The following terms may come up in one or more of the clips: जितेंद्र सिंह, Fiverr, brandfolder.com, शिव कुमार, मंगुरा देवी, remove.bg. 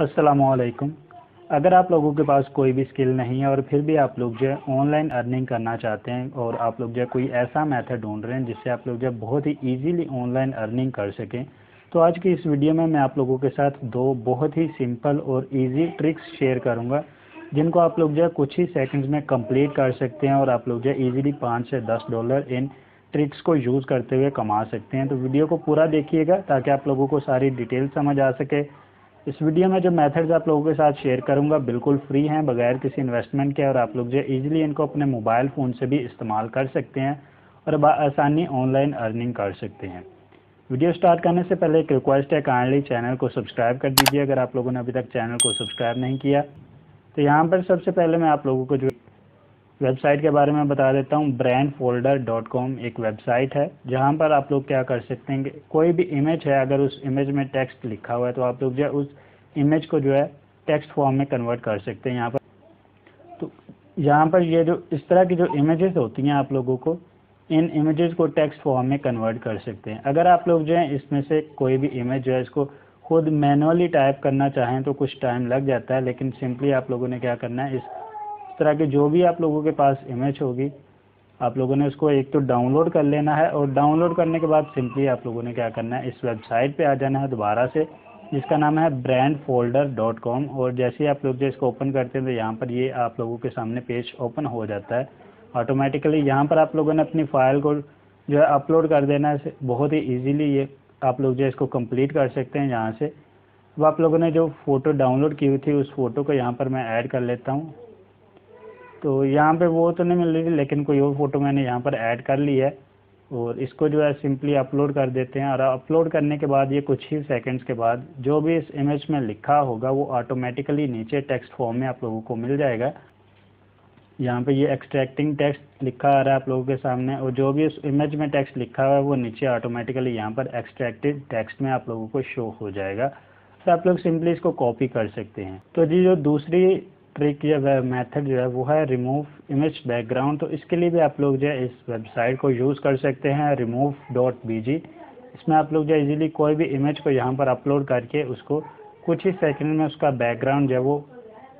अस्सलामुअलैकुम। अगर आप लोगों के पास कोई भी स्किल नहीं है और फिर भी आप लोग जो है ऑनलाइन अर्निंग करना चाहते हैं और आप लोग जो है कोई ऐसा मेथड ढूंढ रहे हैं जिससे आप लोग जो है बहुत ही इजीली ऑनलाइन अर्निंग कर सकें, तो आज की इस वीडियो में मैं आप लोगों के साथ दो बहुत ही सिंपल और इजी ट्रिक्स शेयर करूँगा जिनको आप लोग जो है कुछ ही सेकंड्स में कंप्लीट कर सकते हैं और आप लोग जो है ईजिली $5 से $10 इन ट्रिक्स को यूज़ करते हुए कमा सकते हैं। तो वीडियो को पूरा देखिएगा ताकि आप लोगों को सारी डिटेल समझ आ सके। इस वीडियो में जो मेथड्स आप लोगों के साथ शेयर करूंगा बिल्कुल फ्री हैं, बगैर किसी इन्वेस्टमेंट के, और आप लोग जो है ईजिली इनको अपने मोबाइल फ़ोन से भी इस्तेमाल कर सकते हैं और बआसानी ऑनलाइन अर्निंग कर सकते हैं। वीडियो स्टार्ट करने से पहले एक रिक्वेस्ट है, काइंडली चैनल को सब्सक्राइब कर दीजिए अगर आप लोगों ने अभी तक चैनल को सब्सक्राइब नहीं किया। तो यहाँ पर सबसे पहले मैं आप लोगों को जो वेबसाइट के बारे में बता देता हूँ। brandfolder.com एक वेबसाइट है जहाँ पर आप लोग क्या कर सकते हैं कि कोई भी इमेज है, अगर उस इमेज में टेक्स्ट लिखा हुआ है तो आप लोग जो है उस इमेज को जो है टेक्स्ट फॉर्म में कन्वर्ट कर सकते हैं। यहाँ पर तो यहाँ पर ये जो इस तरह की जो इमेजेस होती हैं, आप लोगों को इन इमेजेस को टेक्स्ट फॉर्म में कन्वर्ट कर सकते हैं। अगर आप लोग जो है इसमें से कोई भी इमेज जो है इसको खुद मैनुअली टाइप करना चाहें तो कुछ टाइम लग जाता है, लेकिन सिंपली आप लोगों ने क्या करना है, इस तरह के जो भी आप लोगों के पास इमेज होगी आप लोगों ने उसको एक तो डाउनलोड कर लेना है और डाउनलोड करने के बाद सिंपली आप लोगों ने क्या करना है, इस वेबसाइट पे आ जाना है दोबारा से, जिसका नाम है brandfolder.com। और जैसे ही आप लोग जो इसको ओपन करते हैं तो यहाँ पर ये आप लोगों के सामने पेज ओपन हो जाता है ऑटोमेटिकली। यहाँ पर आप लोगों ने अपनी फ़ाइल को जो है अपलोड कर देना है, बहुत ही ईजिली ये आप लोग जो इसको कंप्लीट कर सकते हैं यहाँ से। अब आप लोगों ने जो फ़ोटो डाउनलोड की हुई थी उस फ़ोटो को यहाँ पर मैं ऐड कर लेता हूँ। तो यहाँ पे वो तो नहीं मिल रही थी लेकिन कोई और फ़ोटो मैंने यहाँ पर ऐड कर ली है और इसको जो है सिंपली अपलोड कर देते हैं। और अपलोड करने के बाद ये कुछ ही सेकंड्स के बाद जो भी इस इमेज में लिखा होगा वो ऑटोमेटिकली नीचे टेक्स्ट फॉर्म में आप लोगों को मिल जाएगा। यहाँ पे ये एक्सट्रैक्टिंग टेक्स्ट लिखा आ रहा है आप लोगों के सामने और जो भी उस इमेज में टेक्स्ट लिखा हुआ है वो नीचे ऑटोमेटिकली यहाँ पर एक्सट्रैक्टेड टेक्स्ट में आप लोगों को शो हो जाएगा। तो आप लोग सिंपली इसको कॉपी कर सकते हैं। तो जी जो दूसरी ट्रिक या मेथड जो है वो है रिमूव इमेज बैकग्राउंड। तो इसके लिए भी आप लोग जो है इस वेबसाइट को यूज़ कर सकते हैं, remove.bg। इसमें आप लोग जो है ईजिली कोई भी इमेज को यहाँ पर अपलोड करके उसको कुछ ही सेकेंड में उसका बैकग्राउंड जो है वो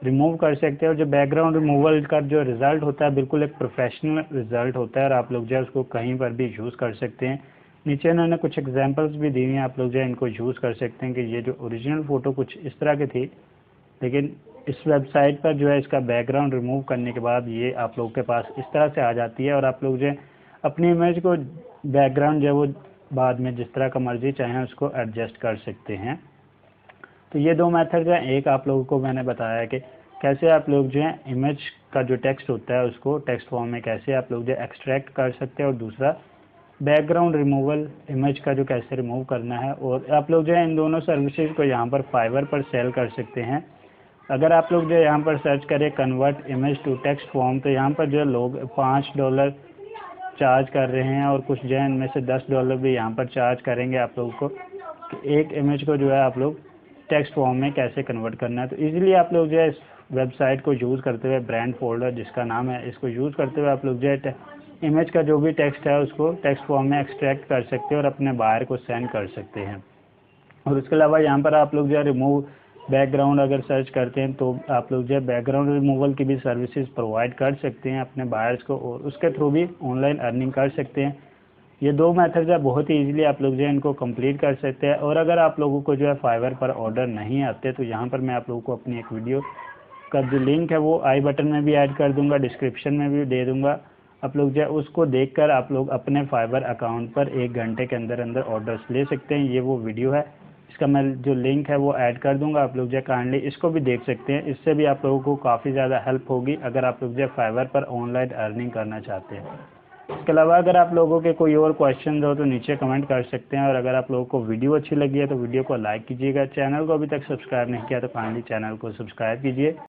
रिमूव कर सकते हैं। और जो बैकग्राउंड रिमूवल का जो रिज़ल्ट होता है बिल्कुल एक प्रोफेशनल रिज़ल्ट होता है और आप लोग जो है उसको कहीं पर भी यूज़ कर सकते हैं। नीचे इन्होंने कुछ एग्जांपल्स भी दी हुई हैं, आप लोग जो है इनको यूज़ कर सकते हैं कि ये जो ओरिजिनल फ़ोटो कुछ इस तरह की थी लेकिन इस वेबसाइट पर जो है इसका बैकग्राउंड रिमूव करने के बाद ये आप लोग के पास इस तरह से आ जाती है और आप लोग जो है अपनी इमेज को बैकग्राउंड जो है वो बाद में जिस तरह का मर्जी चाहें उसको एडजस्ट कर सकते हैं। तो ये दो मेथड जो है, एक आप लोगों को मैंने बताया कि कैसे आप लोग जो है इमेज का जो टेक्स्ट होता है उसको टेक्स्ट फॉर्म में कैसे आप लोग जो है एक्सट्रैक्ट कर सकते हैं और दूसरा बैकग्राउंड रिमूवल इमेज का जो कैसे रिमूव करना है। और आप लोग जो है इन दोनों सर्विसेज को यहाँ पर फाइवर पर सेल कर सकते हैं। अगर आप लोग जो है यहाँ पर सर्च करें convert image to text form, तो यहाँ पर जो है लोग $5 चार्ज कर रहे हैं और कुछ जो है इनमें से $10 भी यहाँ पर चार्ज करेंगे आप लोगों को कि एक इमेज को जो है आप लोग टेक्स्ट फॉर्म में कैसे कन्वर्ट करना है। तो इजीली आप लोग जो है इस वेबसाइट को यूज़ करते हुए, brandfolder जिसका नाम है, इसको यूज़ करते हुए आप लोग जो है इमेज का जो भी टेक्स्ट है उसको टेक्स्ट फॉर्म में एक्सट्रैक्ट कर सकते हैं और अपने बायर को सेंड कर सकते हैं। और उसके अलावा यहाँ पर आप लोग जो है रिमूव बैकग्राउंड अगर सर्च करते हैं तो आप लोग जो है बैकग्राउंड रिमूवल की भी सर्विसेज प्रोवाइड कर सकते हैं अपने बायर्स को और उसके थ्रू भी ऑनलाइन अर्निंग कर सकते हैं। ये दो मेथड जो है बहुत ही ईजिली आप लोग जो है इनको कंप्लीट कर सकते हैं। और अगर आप लोगों को जो है फाइवर पर ऑर्डर नहीं आते तो यहाँ पर मैं आप लोगों को अपनी एक वीडियो का जो लिंक है वो आई बटन में भी ऐड कर दूंगा, डिस्क्रिप्शन में भी दे दूंगा। आप लोग जो है उसको देखकर आप लोग अपने फाइवर अकाउंट पर 1 घंटे के अंदर अंदर ऑर्डर्स ले सकते हैं। ये वो वीडियो है, इसका मैं जो लिंक है वो ऐड कर दूंगा, आप लोग जो है काइंडली इसको भी देख सकते हैं। इससे भी आप लोगों को काफ़ी ज़्यादा हेल्प होगी अगर आप लोग जो है फाइवर पर ऑनलाइन अर्निंग करना चाहते हैं। इसके अलावा अगर आप लोगों के कोई और क्वेश्चन हो तो नीचे कमेंट कर सकते हैं। और अगर आप लोगों को वीडियो अच्छी लगी है तो वीडियो को लाइक कीजिएगा, चैनल को अभी तक सब्सक्राइब नहीं किया तो काइंडली चैनल को सब्सक्राइब कीजिए।